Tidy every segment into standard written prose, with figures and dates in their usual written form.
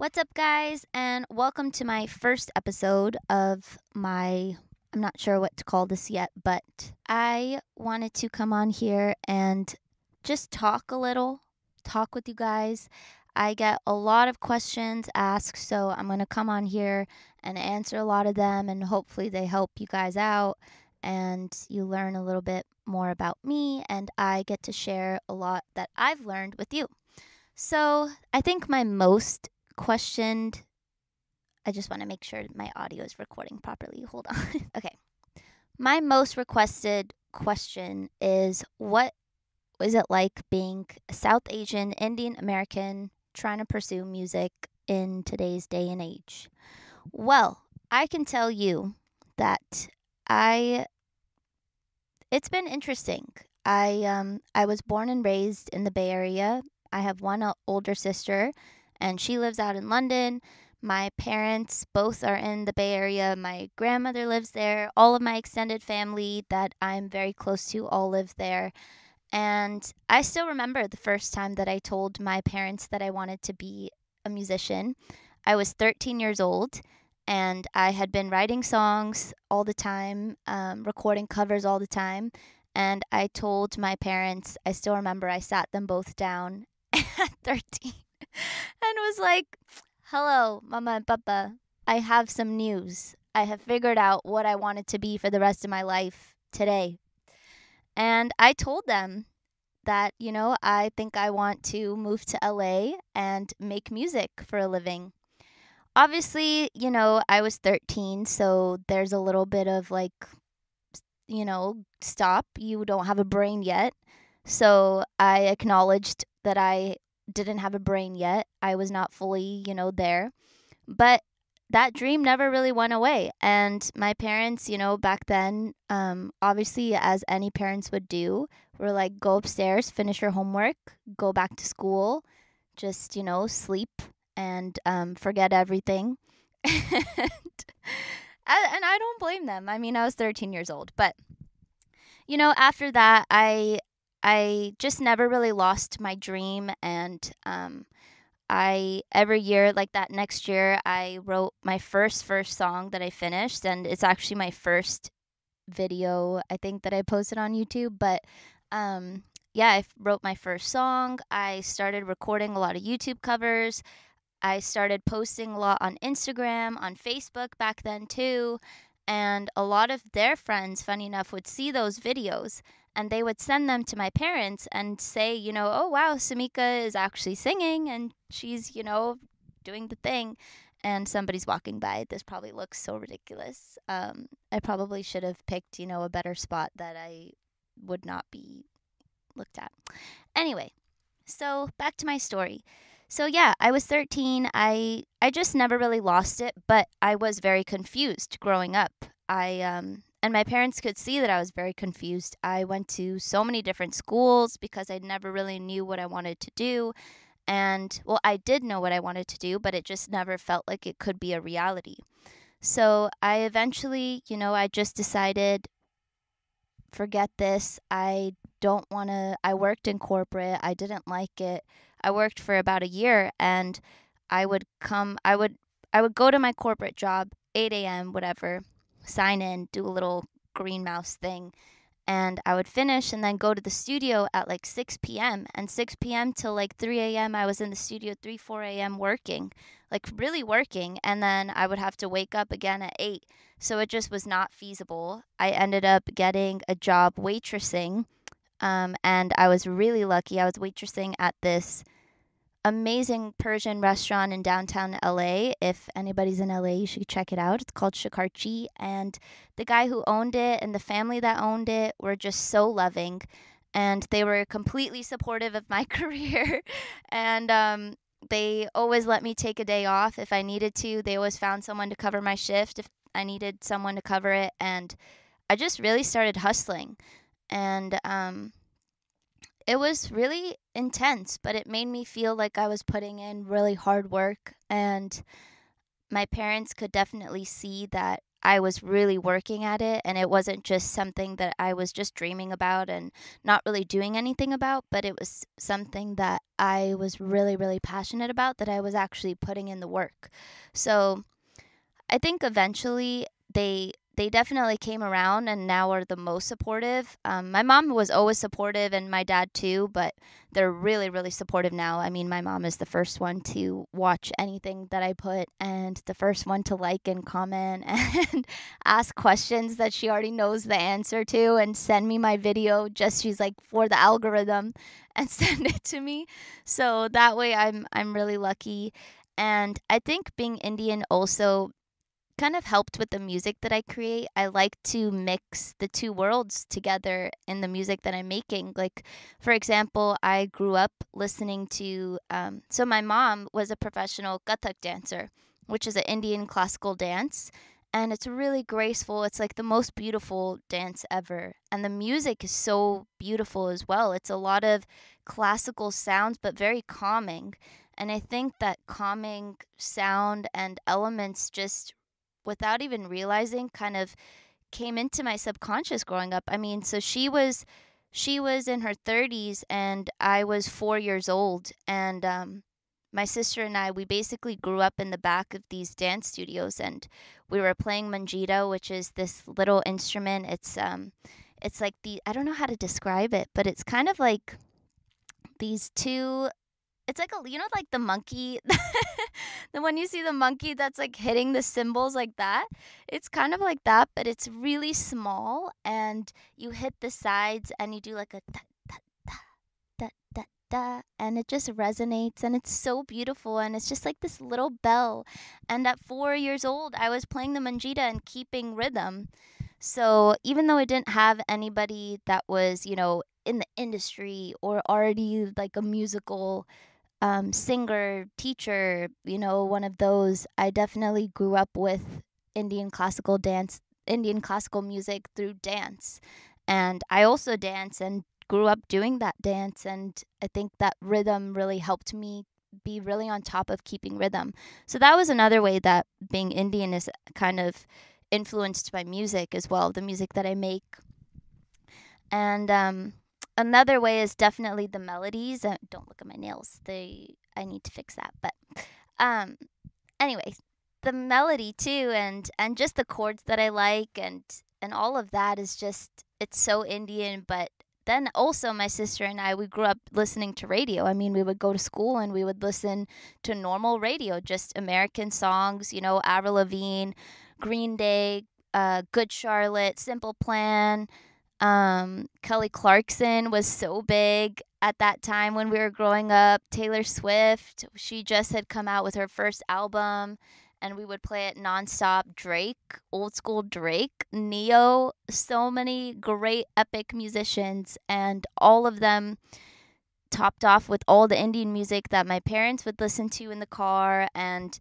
What's up, guys, and welcome to my first episode of my, I'm not sure what to call this yet, but I wanted to come on here and just talk with you guys. I get a lot of questions asked, so I'm going to come on here and answer a lot of them, and hopefully they help you guys out and you learn a little bit more about me, and I get to share a lot that I've learned with you. So I think my most questioned, I just want to make sure my audio is recording properly. Hold on. Okay. My most requested question is, what is it like being a South Asian Indian American trying to pursue music in today's day and age? Well, I can tell you that it's been interesting. I was born and raised in the Bay Area. I have one older sister, and she lives out in London. My parents both are in the Bay Area. My grandmother lives there. All of my extended family that I'm very close to all live there. And I still remember the first time that I told my parents that I wanted to be a musician. I was 13 years old, and I had been writing songs all the time, recording covers all the time. And I told my parents, I still remember I sat them both down at 13 and was like, hello, mama and papa, I have some news. I have figured out what I wanted to be for the rest of my life today. And I told them that, you know, I think I want to move to LA and make music for a living. Obviously, you know, I was 13, so there's a little bit of like, you know, stop, you don't have a brain yet. So I acknowledged that I didn't have a brain yet. I was not fully, you know, there. But that dream never really went away. And my parents, you know, back then, obviously, as any parents would do, were like, go upstairs, finish your homework, go back to school, just, you know, sleep and forget everything. And I don't blame them. I mean, I was 13 years old. But, you know, after that, I just never really lost my dream. And every year, like that next year, I wrote my first song that I finished. And it's actually my first video, I think, that I posted on YouTube. But, yeah, I wrote my first song. I started recording a lot of YouTube covers. I started posting a lot on Instagram, on Facebook back then too, and a lot of their friends, funny enough, would see those videos, and they would send them to my parents and say, you know, oh wow, Samica is actually singing, and she's, you know, doing the thing, and somebody's walking by. This probably looks so ridiculous. I probably should have picked, you know, a better spot that I would not be looked at. Anyway, so back to my story. So yeah, I was 13. I just never really lost it, but I was very confused growing up. And my parents could see that I was very confused. I went to so many different schools because I never really knew what I wanted to do. And well, I did know what I wanted to do, but it just never felt like it could be a reality. So I eventually, you know, I just decided, forget this. I don't want to. I worked in corporate. I didn't like it. I worked for about a year, and I would go to my corporate job, 8 a.m., whatever, sign in, do a little green mouse thing, and I would finish and then go to the studio at like 6 p.m., and 6 p.m. till like 3 a.m., I was in the studio 3, 4 a.m. working, like really working, and then I would have to wake up again at 8, so it just was not feasible. I ended up getting a job waitressing. And I was really lucky. I was waitressing at this amazing Persian restaurant in downtown LA. If anybody's in LA, you should check it out. It's called Shikarchi. And the guy who owned it and the family that owned it were just so loving. And they were completely supportive of my career. And they always let me take a day off if I needed to. They always found someone to cover my shift if I needed someone to cover it. And I just really started hustling. And it was really intense, but it made me feel like I was putting in really hard work. And my parents could definitely see that I was really working at it, and it wasn't just something that I was just dreaming about and not really doing anything about, but it was something that I was really, really passionate about, that I was actually putting in the work. So I think eventually they definitely came around and now are the most supportive. My mom was always supportive and my dad too, but they're really, really supportive now. I mean, my mom is the first one to watch anything that I put and the first one to like and comment and ask questions that she already knows the answer to and send me my video, just she's like, for the algorithm, and send it to me. So that way I'm really lucky. And I think being Indian also kind of helped with the music that I create. I like to mix the two worlds together in the music that I'm making. Like, for example, I grew up listening to, so my mom was a professional Kathak dancer, which is an Indian classical dance. And it's really graceful. It's like the most beautiful dance ever. And the music is so beautiful as well. It's a lot of classical sounds, but very calming. And I think that calming sound and elements just, without even realizing, kind of came into my subconscious growing up. I mean, so she was in her 30s and I was 4 years old. And my sister and I, we basically grew up in the back of these dance studios, and we were playing manjira, which is this little instrument. It's like the, I don't know how to describe it, but it's kind of like these two, it's like, a, you know, like the monkey, the one you see the monkey that's like hitting the cymbals like that. It's kind of like that, but it's really small, and you hit the sides and you do like a da, da, da, da, da, da, and it just resonates, and it's so beautiful, and it's just like this little bell. And at 4 years old, I was playing the manjira and keeping rhythm. So even though I didn't have anybody that was, you know, in the industry or already like a musical singer, teacher, you know, one of those, I definitely grew up with Indian classical dance, Indian classical music through dance. And I also dance and grew up doing that dance. And I think that rhythm really helped me be really on top of keeping rhythm. So that was another way that being Indian is kind of influenced by music as well, the music that I make. And another way is definitely the melodies. Don't look at my nails. I need to fix that. But anyway, the melody too, and just the chords that I like, and all of that is just, it's so Indian. But then also my sister and I, we grew up listening to radio. I mean, we would go to school and we would listen to normal radio, just American songs, you know, Avril Lavigne, Green Day, Good Charlotte, Simple Plan. Kelly Clarkson was so big at that time when we were growing up. Taylor Swift, she just had come out with her first album, and we would play it nonstop. Drake, old school Drake, Neo, so many great epic musicians, and all of them topped off with all the Indian music that my parents would listen to in the car and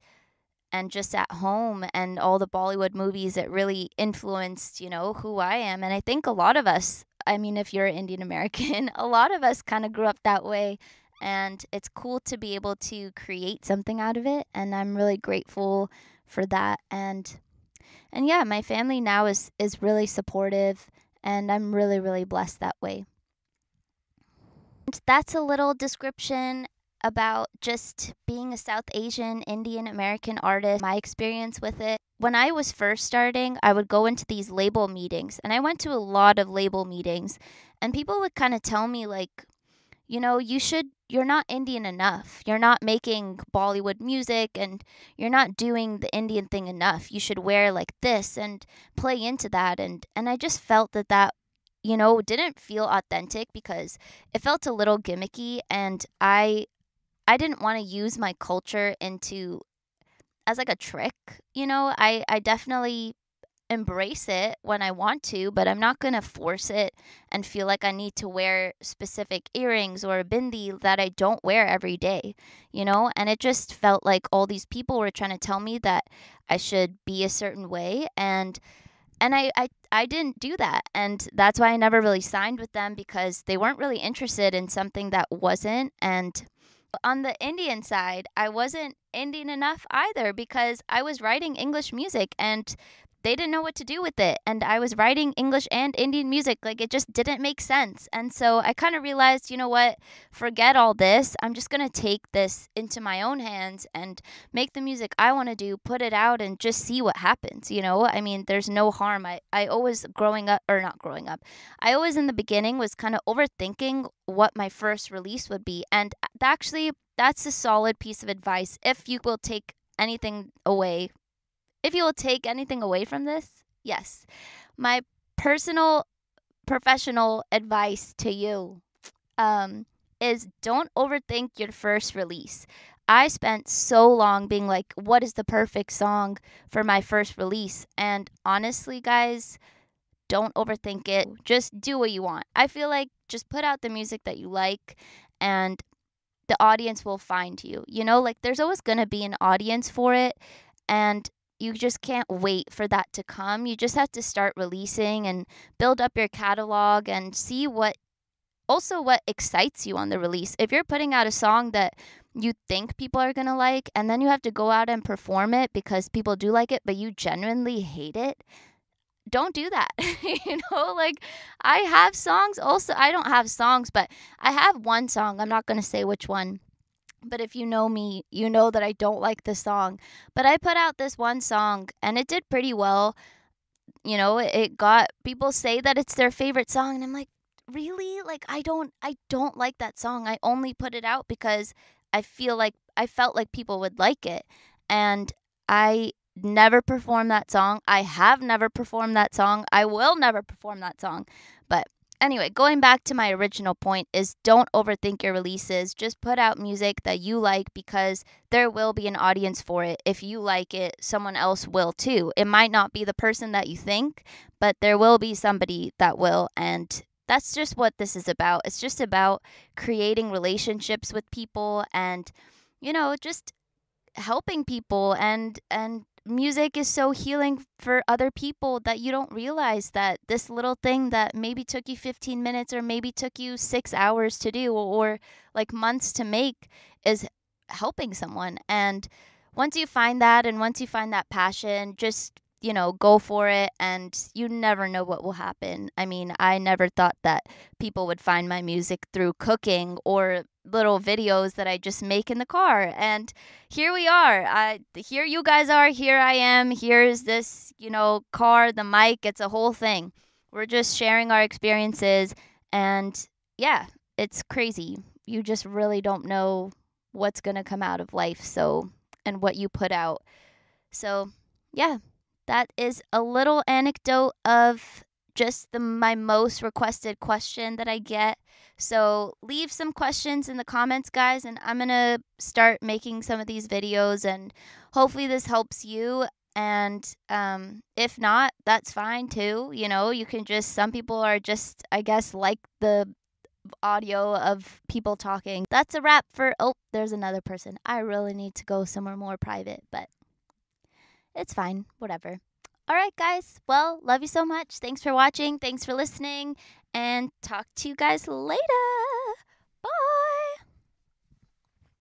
just at home, and all the Bollywood movies. It really influenced, you know, who I am. And I think a lot of us, I mean, if you're Indian American, a lot of us kind of grew up that way. And it's cool to be able to create something out of it. And I'm really grateful for that. And yeah, my family now is really supportive, and I'm really, really blessed that way. And that's a little description about just being a South Asian Indian American artist, my experience with it. When I was first starting, I would go into these label meetings, and I went to a lot of label meetings, and people would kind of tell me like, you know, you're not Indian enough. You're not making Bollywood music, and you're not doing the Indian thing enough. You should wear like this and play into that. And I just felt that, you know, didn't feel authentic, because it felt a little gimmicky, and I didn't want to use my culture as like a trick, you know. I definitely embrace it when I want to, but I'm not going to force it and feel like I need to wear specific earrings or a bindi that I don't wear every day, you know. And it just felt like all these people were trying to tell me that I should be a certain way, and I didn't do that. And that's why I never really signed with them, because they weren't really interested in something that wasn't. And on the Indian side, I wasn't Indian enough either, because I was writing English music, and they didn't know what to do with it. And I was writing English and Indian music. Like, it just didn't make sense. And so I kind of realized, you know what, forget all this. I'm just going to take this into my own hands and make the music I want to do, put it out and just see what happens. You know, I mean, there's no harm. I always I always in the beginning was kind of overthinking what my first release would be. And actually, that's a solid piece of advice. If you will take anything away from this, yes. My personal, professional advice to you is don't overthink your first release. I spent so long being like, what is the perfect song for my first release? And honestly, guys, don't overthink it. Just do what you want. I feel like just put out the music that you like and the audience will find you. You know, like there's always going to be an audience for it. And you just can't wait for that to come. You just have to start releasing and build up your catalog and see what excites you on the release. If you're putting out a song that you think people are going to like and then you have to go out and perform it because people do like it but you genuinely hate it, don't do that. You know, like I have songs also. I don't have songs, but I have one song. I'm not going to say which one. But if you know me, you know that I don't like the song. But I put out this one song and it did pretty well. You know, it got, people say that it's their favorite song. And I'm like, really? Like, I don't like that song. I only put it out because I felt like people would like it. And I never performed that song. I have never performed that song. I will never perform that song. But anyway, going back to my original point is don't overthink your releases. Just put out music that you like because there will be an audience for it. If you like it, someone else will too. It might not be the person that you think, but there will be somebody that will. And that's just what this is about. It's just about creating relationships with people and, you know, just helping people. And music is so healing for other people that you don't realize that this little thing that maybe took you 15 minutes or maybe took you 6 hours to do or like months to make is helping someone. And once you find that passion, just, you know, go for it and you never know what will happen. I mean, I never thought that people would find my music through cooking or little videos that I just make in the car. And here we are. Here you guys are. Here I am. Here's this, you know, car, the mic. It's a whole thing. We're just sharing our experiences. And yeah, it's crazy. You just really don't know what's going to come out of life. So, and what you put out. So yeah, that is a little anecdote of just my most requested question that I get. So leave some questions in the comments, guys, and I'm going to start making some of these videos and hopefully this helps you. And if not, that's fine too. You know, you can just, some people are just, I guess, like the audio of people talking. That's a wrap for, oh, there's another person. I really need to go somewhere more private, but it's fine, whatever. All right, guys. Well, love you so much. Thanks for watching. Thanks for listening. And talk to you guys later.